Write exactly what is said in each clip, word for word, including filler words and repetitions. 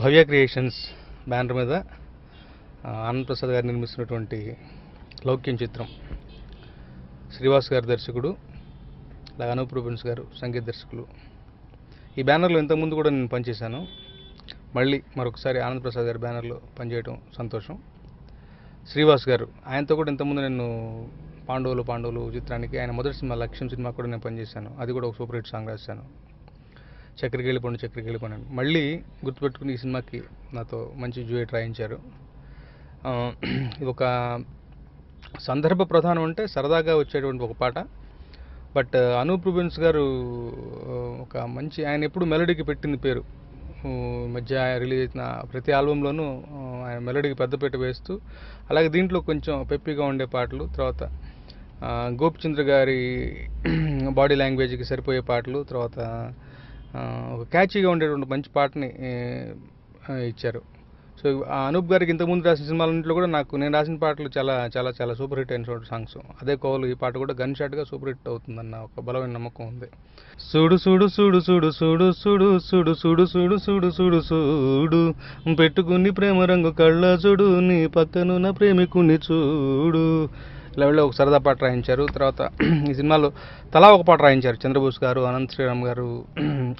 भव्य creations banner मीद आनंद प्रसाद गारु निर्मिंचिनटुवंटि लौक्यं चित्रं श्रीवास गारु दर्शकुडु अनूप रूबेन्स गारु संगीत दर्शकुलु ई बैनर इंतकुमुंदु कूडा नेनु पंचेशानु मళ్ళీ मरोकसारी आनंद प्रसाद गारु बैनर पंचेयडं संतोषं श्रीवास गारु आयनतो कूडा इंतकुमुंदु नेनु पांडवुलु पांडवुलु चित्रानिकि आयन मोदटि सिनिमा लक्ष्यं सिनिमा कूडा नेनु पंचेशानु अदि कूडा ओक सूपर हिट सांग राशानु చక్రకేళి పండు చక్రకేళి పండు మళ్ళీ గుర్తుపెట్టుకుని ఈ సినిమాకి నాతో మంచి డ్యూయెట్ రాయించారు. ఇది ఒక సందర్భ ప్రధానం అంటే సరదాగా వచ్చేటువంటి ఒక పాట. బట్ అనూప్ రూబెన్స్ గారు ఒక మంచి ఆయన ఎప్పుడు మెలోడీకి పెట్టిన పేరు. మధ్య రిలీజ్ అయిన ప్రతి ఆల్బమ్లోనూ ఆయన మెలోడీకి పెద్దపీట వేస్తూ అలాగే దీంట్లో కొంచెం పెప్పీగా ఉండే పాటలు తర్వాత గోపి చంద్ర గారి బాడీ లాంగ్వేజ్కి సరిపోయే పాటలు తర్వాత ఒక క్యాచీగా ఉండేటువంటి మంచి పాటని ఇచ్చారు. సో అనూప్ గారికి ఇంత ముందు రాసిన సినిమాలన్నిట్లో కూడా నాకు నేను రాసిన పాటలు చాలా చాలా చాలా సూపర్ హిట్ అయినటువంటి సాంగ్స్. అదే కోవలు ఈ పాట కూడా గన్ షాట్ గా సూపర్ హిట్ అవుతుందన్న ఒక బలమైన నమ్మకం ఉంది. సుడు సుడు సుడు సుడు సుడు సుడు సుడు సుడు సుడు సుడు సుడు సుడు పెట్టుకుని ప్రేమ రంగు కళ్ళ చూడు నీ పక్కనున్న ప్రేమికుని చూడు లెవెల్లో ఒక సరదా పాట రాయించారు. తర్వాత ఈ సినిమాలో తలా ఒక పాట రాయించారు చంద్రబోస్ గారు అనంత్ శ్రీరామ్ గారు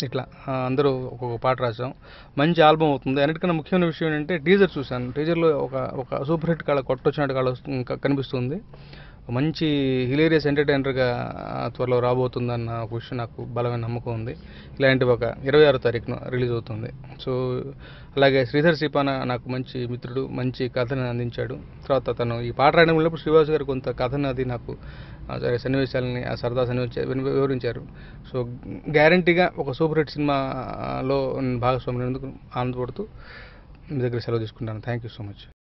ఇట్లా అందరూ ఒక్కొక్క పాట రాశాం. మంచి ఆల్బమ్ అవుతుంది. అన్నిటికన్నా ముఖ్యమైన విషయం ఏంటంటే టీజర్ చూశాను. టీజర్లో ఒక ఒక సూపర్ హిట్ కాళ్ళ కొట్టొచ్చినట్టు కాళ్ళ కనిపిస్తుంది. మంచి హిలేరియస్ ఎంటర్టైనర్గా త్వరలో రాబోతుందన్న ఒక విషయం నాకు బలమైన నమ్మకం ఉంది. ఇలాంటి ఒక ఇరవై ఆరో తారీఖున రిలీజ్ అవుతుంది. సో అలాగే శ్రీధర్ సిపాన నాకు మంచి మిత్రుడు మంచి కథను అందించాడు. తర్వాత తను ఈ పాట రాయడం వెళ్ళినప్పుడు శ్రీవాస్ గారు కొంత కథను అది నాకు సన్నివేశాలని ఆ సరదా సన్నివేశాలు వివరించారు. సో గ్యారంటీగా ఒక సూపర్ హిట్ సినిమాలో భాగస్వామ్యం అందుకు ఆనందపడుతూ మీ దగ్గర సెలవు తీసుకుంటాను. Thank you so much.